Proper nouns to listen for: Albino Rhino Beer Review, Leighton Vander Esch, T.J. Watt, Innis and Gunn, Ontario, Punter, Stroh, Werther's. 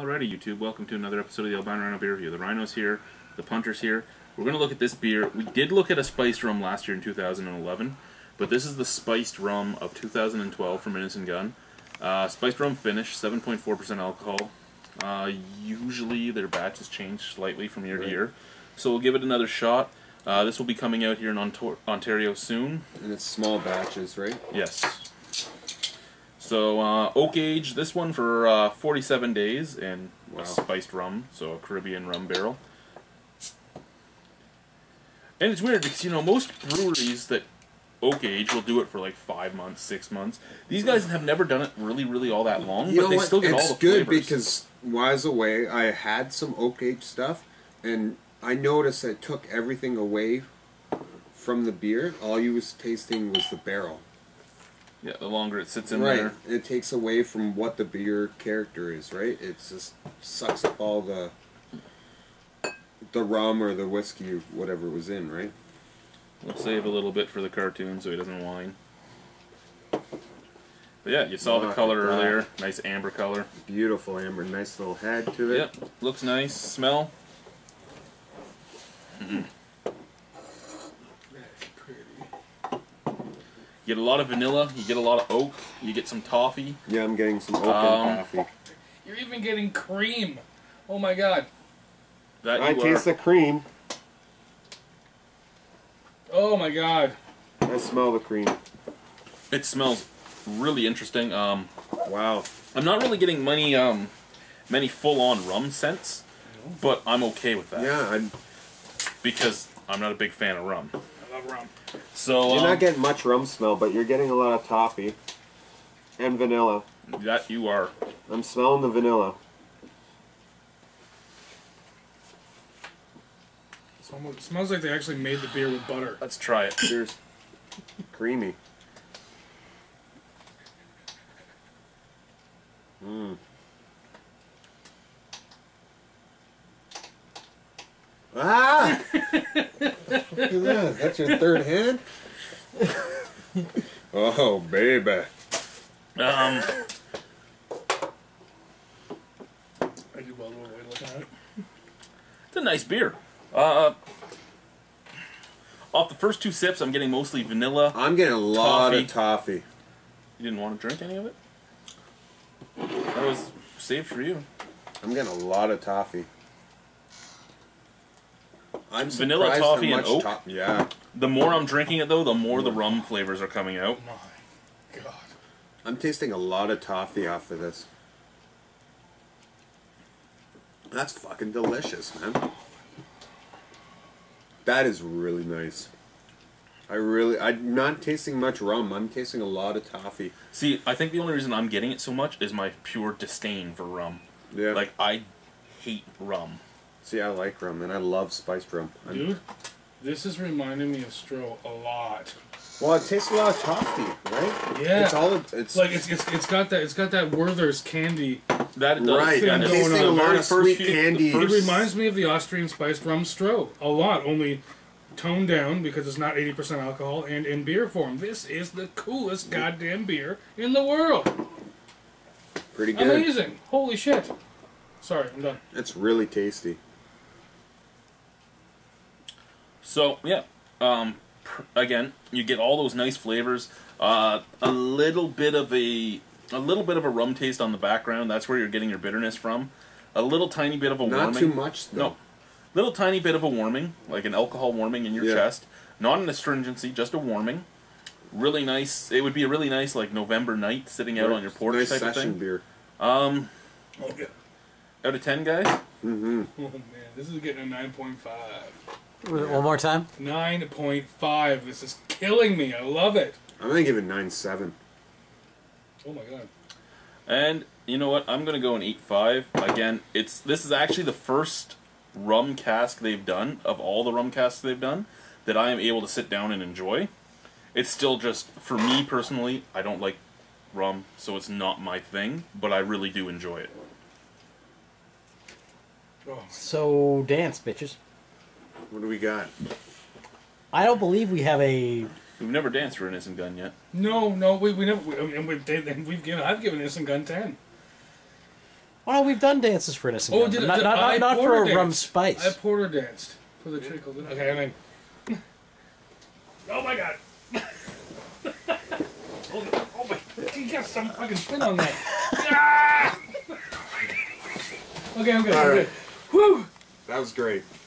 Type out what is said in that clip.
Alrighty, YouTube, welcome to another episode of the Albino Rhino Beer Review. The Rhino's here, the Punter's here. We're going to look at this beer. We did look at a spiced rum last year in 2011, but this is the spiced rum of 2012 from Innis and Gunn. Spiced rum finish, 7.4% alcohol. Usually their batches change slightly from year to year, so we'll give it another shot. This will be coming out here in Ontario soon. And it's small batches, right? Yes. So, oak aged this one for 47 days in a spiced rum, so a Caribbean rum barrel. And it's weird because, you know, most breweries that oak age will do it for like 5 months, 6 months. These guys have never done it really all that long, but they still get all the flavors. It's good because while I was away, I had some oak aged stuff, and I noticed I took everything away from the beer. All you was tasting was the barrel. Yeah, the longer it sits in there. It takes away from what the beer character is, right? It just sucks up all the rum or the whiskey, whatever it was in, right? We'll save a little bit for the cartoon so he doesn't whine. But yeah, you saw the color earlier. Nice amber color. Beautiful amber. Nice little head to it. Yep. Looks nice. Smell. Mm-mm. You get a lot of vanilla, you get a lot of oak, you get some toffee. Yeah, I'm getting some oak and toffee. You're even getting cream. Oh my god. I taste the cream. Oh my god. I smell the cream. It smells really interesting. Wow. I'm not really getting many full-on rum scents, but I'm okay with that. Yeah, because I'm not a big fan of rum. Rum. So you're not getting much rum smell, but you're getting a lot of toffee and vanilla. That you are. I'm smelling the vanilla. It smells like they actually made the beer with butter. Let's try it. Cheers. Creamy. Mmm. Ah! Look at that. That's your third hand? Oh, baby. I do well to avoid looking at it. It's a nice beer. Off the first two sips, I'm getting mostly vanilla. I'm getting a lot of toffee. You didn't want to drink any of it? That was saved for you. I'm getting a lot of toffee. I'm vanilla, toffee, and oak. Yeah. The more I'm drinking it, though, the more the rum flavors are coming out. Oh my god. I'm tasting a lot of toffee off of this. That's fucking delicious, man. That is really nice. I'm not tasting much rum. I'm tasting a lot of toffee. See, I think the only reason I'm getting it so much is my pure disdain for rum. Yeah. Like, I hate rum. See, I like rum, and I love spiced rum. Dude, this is reminding me of Stroh a lot. Well, it tastes a lot of toffee, right? Yeah. It's all it's got that Werther's candy. That it does. Right. I'm tasting a lot of sweet candy. It reminds me of the Austrian spiced rum Stroh a lot, only toned down because it's not 80% alcohol and in beer form. This is the coolest goddamn beer in the world. Pretty good. Amazing. Holy shit. Sorry, I'm done. It's really tasty. So, yeah, again, you get all those nice flavors, a little bit of a rum taste on the background. That's where you're getting your bitterness from. A little tiny bit of a warming. Not too much, though. No. Little tiny bit of a warming, like an alcohol warming in your chest. Not an astringency, just a warming. Really nice. It would be a really nice, like, November night sitting out on your porch type of thing. Session beer. Oh, yeah. Out of 10, guys? Mm-hmm. Oh, man. This is getting a 9.5. Yeah. One more time? 9.5. This is killing me. I love it. I'm going to give it 9.7. Oh, my God. And you know what? I'm going to go an 8.5. Again, this is actually the first rum cask they've done, of all the rum casks they've done, that I am able to sit down and enjoy. It's still just, for me personally, I don't like rum, so it's not my thing, but I really do enjoy it. So, dance, bitches. What do we got? I don't believe we have a... We've never danced for Innis and Gunn yet. No, we never... I've given Innis and Gunn 10. Oh, we've done dances for Innocent. Oh, did not for a rum spice. I porter danced for the treacle. Okay, I mean. Oh my god. Oh my! You got some fucking spin on that. Ah! Okay, I'm good. All right. Woo! That was great.